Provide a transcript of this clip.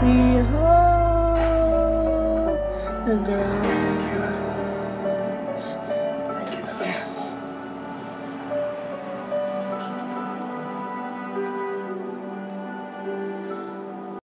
Behold the ground.